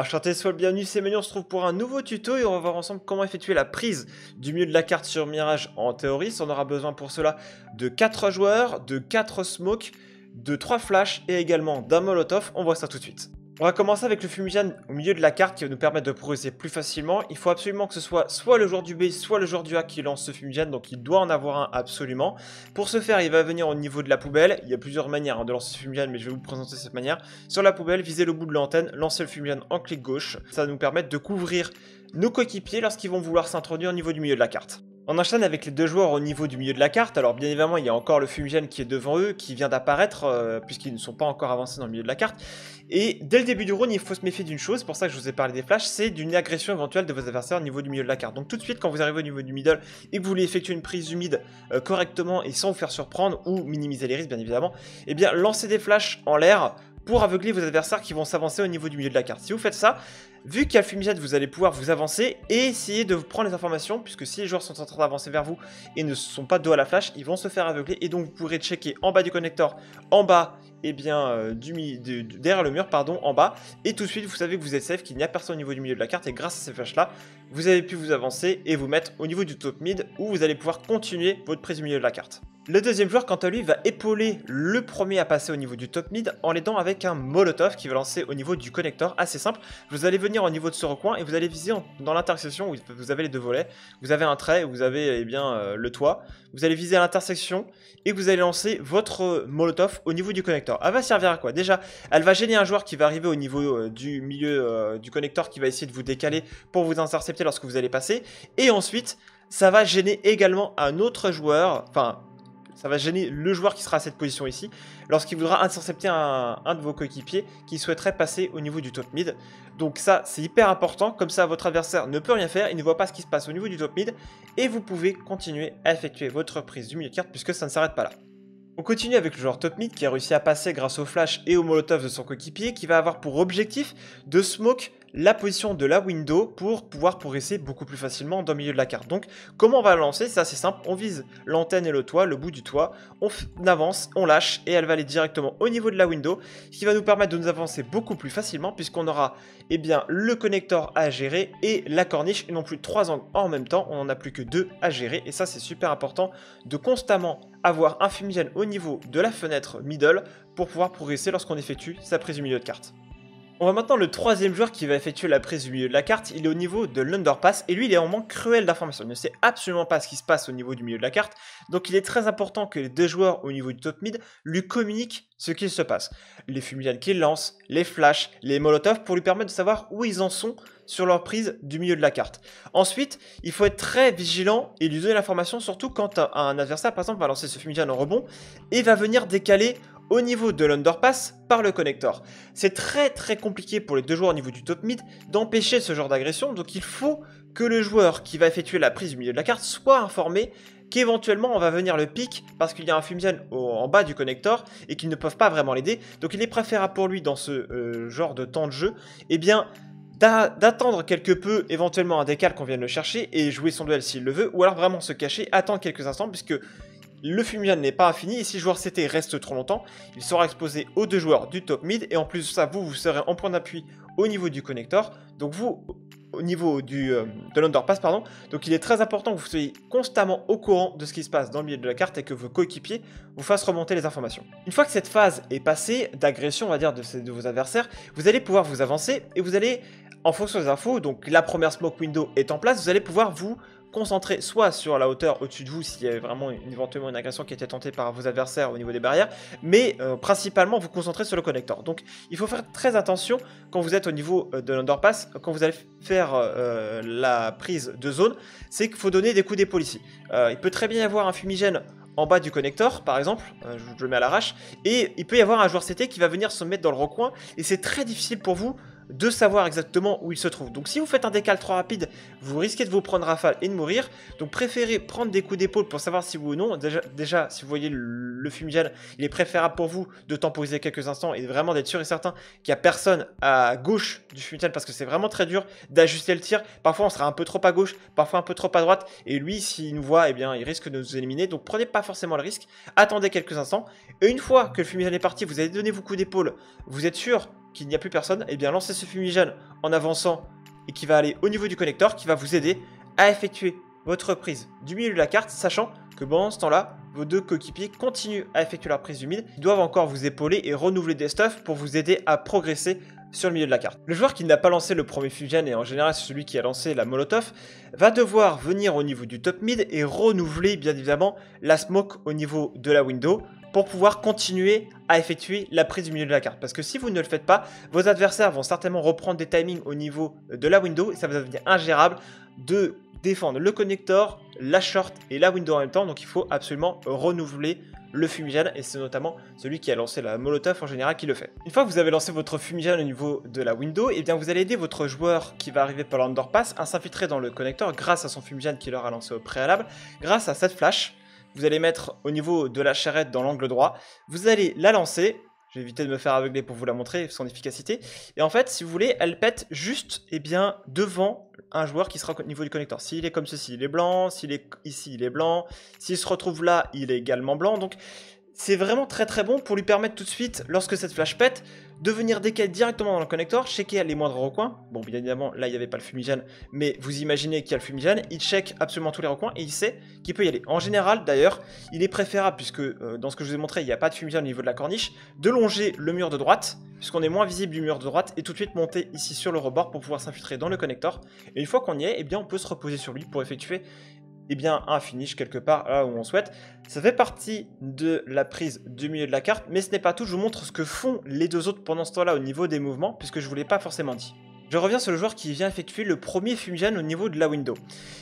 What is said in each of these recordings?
Enchanté, sois le bienvenu, c'est Mélion, on se trouve pour un nouveau tuto et on va voir ensemble comment effectuer la prise du milieu de la carte sur Mirage en théorie. On aura besoin pour cela de 4 joueurs, de 4 smokes, de 3 flashs et également d'un molotov, on voit ça tout de suite. On va commencer avec le fumigène au milieu de la carte qui va nous permettre de progresser plus facilement. Il faut absolument que ce soit le joueur du B, soit le joueur du A qui lance ce fumigène, donc il doit en avoir un absolument. Pour ce faire, il va venir au niveau de la poubelle. Il y a plusieurs manières de lancer ce fumigène, mais je vais vous présenter cette manière. Sur la poubelle, visez le bout de l'antenne, lancez le fumigène en clic gauche. Ça va nous permettre de couvrir nos coéquipiers lorsqu'ils vont vouloir s'introduire au niveau du milieu de la carte. On enchaîne avec les deux joueurs au niveau du milieu de la carte. Alors bien évidemment, il y a encore le fumigène qui est devant eux, qui vient d'apparaître, puisqu'ils ne sont pas encore avancés dans le milieu de la carte. Et dès le début du round, il faut se méfier d'une chose, pour ça que je vous ai parlé des flashs, c'est d'une agression éventuelle de vos adversaires au niveau du milieu de la carte. Donc tout de suite, quand vous arrivez au niveau du middle et que vous voulez effectuer une prise humide correctement et sans vous faire surprendre ou minimiser les risques bien évidemment, eh bien lancez des flashs en l'air pour aveugler vos adversaires qui vont s'avancer au niveau du milieu de la carte. Si vous faites ça, vu qu'il y a le fumigène, vous allez pouvoir vous avancer et essayer de vous prendre les informations, puisque si les joueurs sont en train d'avancer vers vous et ne sont pas dos à la flash, ils vont se faire aveugler et donc vous pourrez checker en bas du connecteur, en bas, et eh bien derrière le mur, pardon, en bas, et tout de suite vous savez que vous êtes safe, qu'il n'y a personne au niveau du milieu de la carte, et grâce à ces flashs là, vous avez pu vous avancer et vous mettre au niveau du top mid où vous allez pouvoir continuer votre prise au milieu de la carte. Le deuxième joueur, quant à lui, va épauler le premier à passer au niveau du top mid en l'aidant avec un molotov qui va lancer au niveau du connecteur, assez simple. Vous allez venir au niveau de ce recoin et vous allez viser dans l'intersection où vous avez les deux volets, vous avez un trait, vous avez le toit, vous allez viser à l'intersection et vous allez lancer votre molotov au niveau du connecteur. Elle va servir à quoi? Déjà, elle va gêner un joueur qui va arriver au niveau du milieu du connecteur, qui va essayer de vous décaler pour vous intercepter lorsque vous allez passer. Et ensuite, ça va gêner également un autre joueur, enfin, ça va gêner le joueur qui sera à cette position ici, lorsqu'il voudra intercepter un de vos coéquipiers qui souhaiterait passer au niveau du top mid. Donc ça, c'est hyper important, comme ça votre adversaire ne peut rien faire, il ne voit pas ce qui se passe au niveau du top mid, et vous pouvez continuer à effectuer votre prise du milieu de carte puisque ça ne s'arrête pas là. On continue avec le joueur top mid qui a réussi à passer grâce au flash et au molotov de son coéquipier, qui va avoir pour objectif de smoke la position de la window pour pouvoir progresser beaucoup plus facilement dans le milieu de la carte. Donc comment on va la lancer? C'est assez simple, on vise l'antenne et le toit, le bout du toit, on avance, on lâche et elle va aller directement au niveau de la window, ce qui va nous permettre de nous avancer beaucoup plus facilement puisqu'on aura le connecteur à gérer et la corniche et non plus 3 angles en même temps, on n'en a plus que 2 à gérer et ça c'est super important de constamment avoir un fumigène au niveau de la fenêtre middle pour pouvoir progresser lorsqu'on effectue sa prise du milieu de carte. On va maintenant le troisième joueur qui va effectuer la prise du milieu de la carte, il est au niveau de l'underpass et lui il est en manque cruel d'informations, il ne sait absolument pas ce qui se passe au niveau du milieu de la carte, donc il est très important que les deux joueurs au niveau du top mid lui communiquent ce qu'il se passe. Les fumigènes qu'ils lancent, les flashs, les molotovs pour lui permettre de savoir où ils en sont sur leur prise du milieu de la carte. Ensuite, il faut être très vigilant et lui donner l'information surtout quand un adversaire par exemple va lancer ce fumigène en rebond et va venir décaler au niveau de l'underpass par le connector. C'est très compliqué pour les deux joueurs au niveau du top mid d'empêcher ce genre d'agression, donc il faut que le joueur qui va effectuer la prise du milieu de la carte soit informé qu'éventuellement on va venir le pic parce qu'il y a un fumigène en bas du connector et qu'ils ne peuvent pas vraiment l'aider, donc il est préférable pour lui dans ce genre de temps de jeu, eh bien, d'attendre quelque peu éventuellement un décal qu'on vienne le chercher et jouer son duel s'il le veut, ou alors vraiment se cacher, attendre quelques instants puisque le fumigène n'est pas infini et si le joueur CT reste trop longtemps, il sera exposé aux deux joueurs du top mid et en plus de ça, vous serez en point d'appui au niveau du connector, donc vous, au niveau de l'underpass, pardon, donc il est très important que vous soyez constamment au courant de ce qui se passe dans le milieu de la carte et que vos coéquipiers vous fassent remonter les informations. Une fois que cette phase est passée, d'agression on va dire de vos adversaires, vous allez pouvoir vous avancer et vous allez, en fonction des infos, donc la première smoke window est en place, vous allez pouvoir vous concentrer soit sur la hauteur au-dessus de vous s'il y avait vraiment éventuellement une agression qui était tentée par vos adversaires au niveau des barrières, mais principalement vous concentrer sur le connector. Donc il faut faire très attention quand vous êtes au niveau de l'underpass, quand vous allez faire la prise de zone, c'est qu'il faut donner des coups d'épaule ici. Il peut très bien y avoir un fumigène en bas du connector par exemple, je le mets à l'arrache, et il peut y avoir un joueur CT qui va venir se mettre dans le recoin et c'est très difficile pour vous de savoir exactement où il se trouve. Donc si vous faites un décal trop rapide, vous risquez de vous prendre rafale et de mourir. Donc préférez prendre des coups d'épaule pour savoir si vous ou non. Déjà si vous voyez le fumigène, il est préférable pour vous de temporiser quelques instants et vraiment d'être sûr et certain qu'il n'y a personne à gauche du fumigène parce que c'est vraiment très dur d'ajuster le tir. Parfois on sera un peu trop à gauche, parfois un peu trop à droite et lui s'il nous voit, eh bien, il risque de nous éliminer. Donc prenez pas forcément le risque, attendez quelques instants et une fois que le fumigène est parti, vous allez donner vos coups d'épaule, vous êtes sûr qu'il n'y a plus personne, et bien lancez ce fumigène en avançant et qui va aller au niveau du connecteur, qui va vous aider à effectuer votre prise du milieu de la carte, sachant que pendant ce temps-là, vos deux coéquipiers continuent à effectuer leur prise du mid. Ils doivent encore vous épauler et renouveler des stuffs pour vous aider à progresser sur le milieu de la carte. Le joueur qui n'a pas lancé le premier fumigène, et en général celui qui a lancé la molotov, va devoir venir au niveau du top mid et renouveler bien évidemment la smoke au niveau de la window pour pouvoir continuer à effectuer la prise du milieu de la carte. Parce que si vous ne le faites pas, vos adversaires vont certainement reprendre des timings au niveau de la window et ça va devenir ingérable de défendre le connector, la short et la window en même temps. Donc il faut absolument renouveler le fumigène, et c'est notamment celui qui a lancé la molotov en général qui le fait. Une fois que vous avez lancé votre fumigène au niveau de la window, et bien vous allez aider votre joueur qui va arriver par l'underpass à s'infiltrer dans le connector grâce à son fumigène qu'il aura lancé au préalable. Grâce à cette flash, vous allez mettre au niveau de la charrette dans l'angle droit, vous allez la lancer. Je vais éviter de me faire aveugler pour vous la montrer, son efficacité. Et en fait, si vous voulez, elle pète juste et bien devant un joueur qui sera au niveau du connecteur. S'il est comme ceci, il est blanc. S'il est ici, il est blanc. S'il se retrouve là, il est également blanc. Donc, c'est vraiment très très bon pour lui permettre tout de suite, lorsque cette flash pète, de venir décaler directement dans le connecteur, checker les moindres recoins. Bon, bien évidemment, là, il n'y avait pas le fumigène, mais vous imaginez qu'il y a le fumigène. Il check absolument tous les recoins et il sait qu'il peut y aller. En général, d'ailleurs, il est préférable, puisque dans ce que je vous ai montré, il n'y a pas de fumigène au niveau de la corniche, de longer le mur de droite, puisqu'on est moins visible du mur de droite, et tout de suite monter ici sur le rebord pour pouvoir s'infiltrer dans le connecteur. Et une fois qu'on y est, eh bien, on peut se reposer sur lui pour effectuer un finish quelque part là où on souhaite. Ça fait partie de la prise du milieu de la carte, mais ce n'est pas tout. Je vous montre ce que font les deux autres pendant ce temps-là au niveau des mouvements, puisque je ne vous l'ai pas forcément dit. Je reviens sur le joueur qui vient effectuer le premier fumigène au niveau de la window.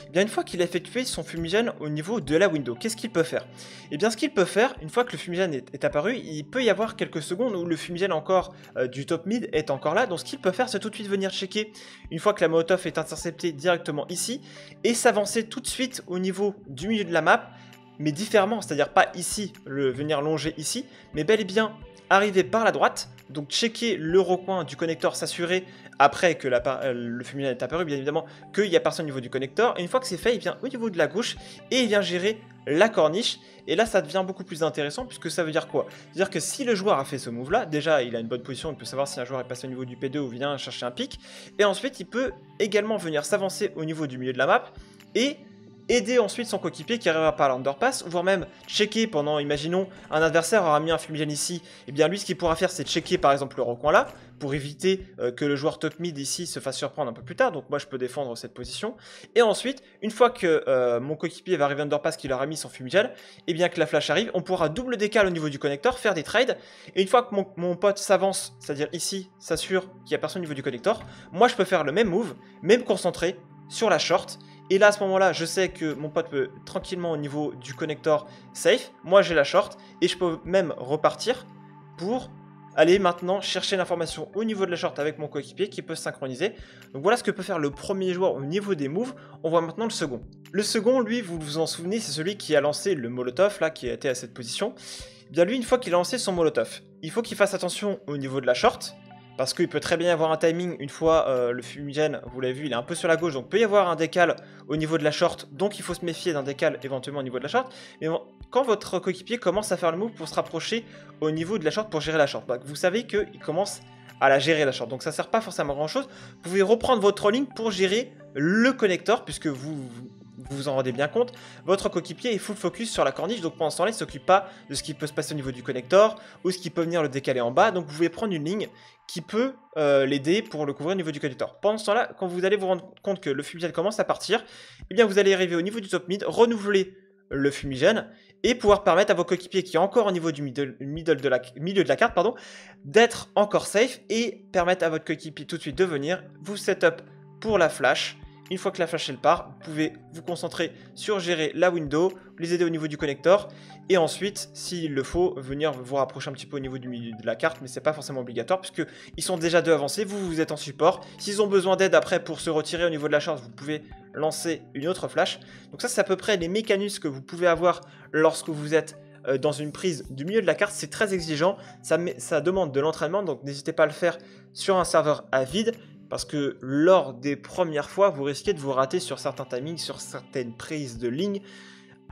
Et bien, une fois qu'il a effectué son fumigène au niveau de la window, qu'est-ce qu'il peut faire? Et bien, ce qu'il peut faire, une fois que le fumigène est apparu, il peut y avoir quelques secondes où le fumigène encore du top mid est encore là. Donc ce qu'il peut faire, c'est tout de suite venir checker une fois que la molotov est interceptée directement ici et s'avancer tout de suite au niveau du milieu de la map, mais différemment, c'est-à-dire pas ici, venir longer ici, mais bel et bien arriver par la droite, donc checker le recoin du connecteur, s'assurer après que le fumigène est apparu, bien évidemment, qu'il n'y a personne au niveau du connecteur. Et une fois que c'est fait, il vient au niveau de la gauche et il vient gérer la corniche. Et là, ça devient beaucoup plus intéressant, puisque ça veut dire quoi? C'est-à-dire que si le joueur a fait ce move-là, déjà, il a une bonne position, il peut savoir si un joueur est passé au niveau du P2 ou vient chercher un pic. Et ensuite, il peut également venir s'avancer au niveau du milieu de la map et aider ensuite son coéquipier qui arrivera par l'underpass, voire même checker pendant, imaginons, un adversaire aura mis un fumigène ici, et bien lui, ce qu'il pourra faire, c'est checker par exemple le recoin là, pour éviter que le joueur top mid ici se fasse surprendre un peu plus tard. Donc moi, je peux défendre cette position. Et ensuite, une fois que mon coéquipier va arriver à underpass, qu'il aura mis son fumigène, et bien que la flash arrive, on pourra double décale au niveau du connecteur, faire des trades. Et une fois que mon pote s'avance, c'est-à-dire ici, s'assure qu'il n'y a personne au niveau du connecteur, moi, je peux faire le même move, mais me concentrer sur la short. Et là, à ce moment-là, je sais que mon pote peut tranquillement au niveau du connector safe. Moi, j'ai la short et je peux même repartir pour aller maintenant chercher l'information au niveau de la short avec mon coéquipier qui peut synchroniser. Donc voilà ce que peut faire le premier joueur au niveau des moves. On voit maintenant le second. Le second, lui, vous vous en souvenez, c'est celui qui a lancé le molotov, là, qui a été à cette position. Et bien lui, une fois qu'il a lancé son molotov, il faut qu'il fasse attention au niveau de la short, parce qu'il peut très bien y avoir un timing. Une fois le fumigène, vous l'avez vu, il est un peu sur la gauche, donc il peut y avoir un décal au niveau de la short, donc il faut se méfier d'un décal éventuellement au niveau de la short. Mais quand votre coéquipier commence à faire le move pour se rapprocher au niveau de la short pour gérer la short, vous savez qu'il commence à la gérer la short, donc ça ne sert pas forcément à grand chose. Vous pouvez reprendre votre rolling pour gérer le connector, puisque vous vous en rendez bien compte, votre coéquipier est full focus sur la corniche, donc pendant ce temps-là, il ne s'occupe pas de ce qui peut se passer au niveau du connector ou ce qui peut venir le décaler en bas. Donc vous pouvez prendre une ligne qui peut l'aider pour le couvrir au niveau du connector. Pendant ce temps-là, quand vous allez vous rendre compte que le fumigène commence à partir, eh bien vous allez arriver au niveau du top mid, renouveler le fumigène et pouvoir permettre à vos coéquipiers qui est encore au niveau du milieu de la carte, d'être encore safe et permettre à votre coéquipier tout de suite de venir vous setup pour la flash. Une fois que la flash elle part, vous pouvez vous concentrer sur gérer la window, les aider au niveau du connector, et ensuite, s'il le faut, venir vous rapprocher un petit peu au niveau du milieu de la carte, mais c'est pas forcément obligatoire, puisqu'ils sont déjà deux avancés, vous êtes en support. S'ils ont besoin d'aide après pour se retirer au niveau de la charge, vous pouvez lancer une autre flash. Donc ça, c'est à peu près les mécanismes que vous pouvez avoir lorsque vous êtes dans une prise du milieu de la carte. C'est très exigeant, ça demande de l'entraînement, donc n'hésitez pas à le faire sur un serveur à vide, parce que lors des premières fois, vous risquez de vous rater sur certains timings, sur certaines prises de ligne.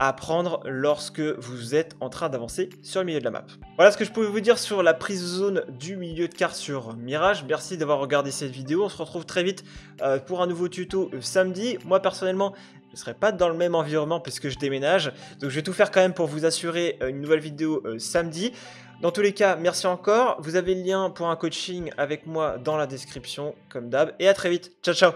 à prendre lorsque vous êtes en train d'avancer sur le milieu de la map. Voilà ce que je pouvais vous dire sur la prise de zone du milieu de carte sur Mirage. Merci d'avoir regardé cette vidéo. On se retrouve très vite pour un nouveau tuto samedi. Moi personnellement, je ne serai pas dans le même environnement puisque je déménage. Donc je vais tout faire quand même pour vous assurer une nouvelle vidéo samedi. Dans tous les cas, merci encore. Vous avez le lien pour un coaching avec moi dans la description comme d'hab. Et à très vite. Ciao, ciao!